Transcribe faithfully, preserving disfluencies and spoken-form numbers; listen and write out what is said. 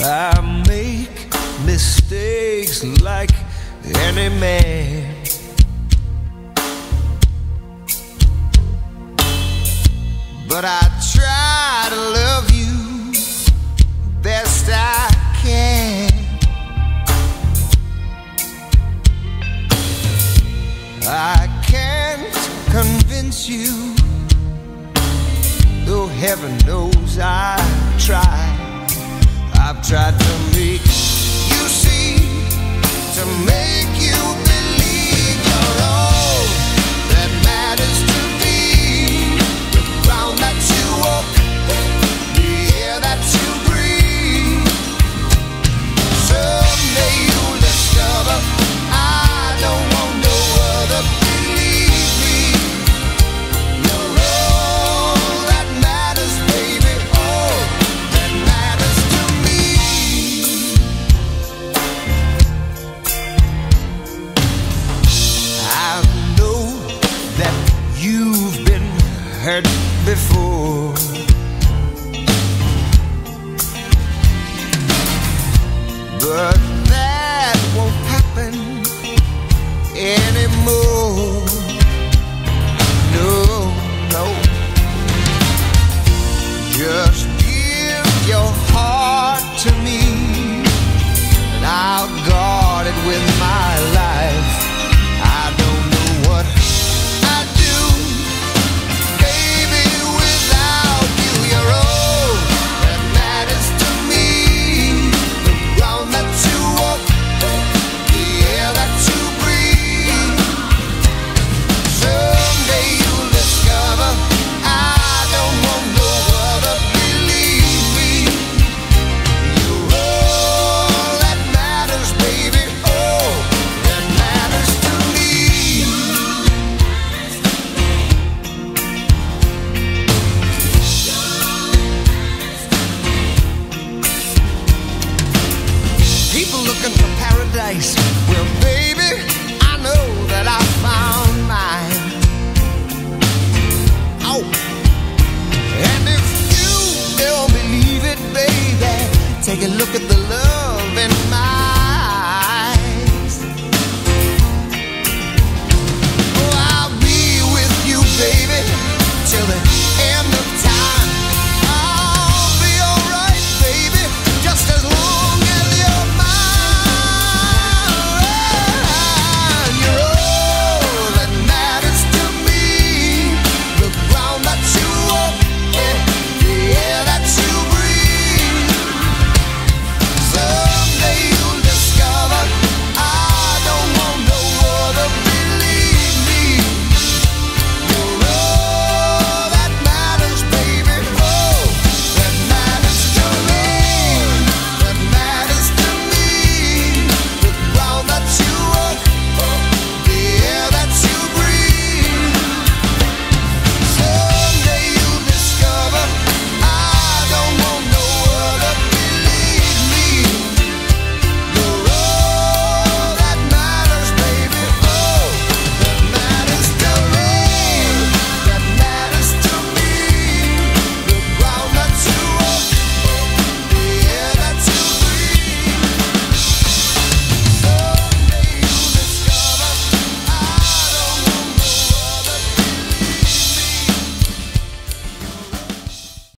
I make mistakes like any man. But I try to love you best I can. I can't convince you, though heaven knows I tried. I've tried to make you see, to make you believe you're all that matters to me. The ground that you walk, the air that you breathe. Someday you'll discover I don't want no other. Believe me, you're all that matters, baby, all that matters to me. I know that you've been hurt before, but that won't happen anymore. No, no. Just give your heart to me, and I'll guard it with my life. I don't know what I'd do, baby, without you. You're all that matters to me. The ground that you walk, the air that you breathe. Someday you'll discover I don't want no other. Believe me, you're all that matters, baby, all that matters to me. People looking for paradise, well, baby,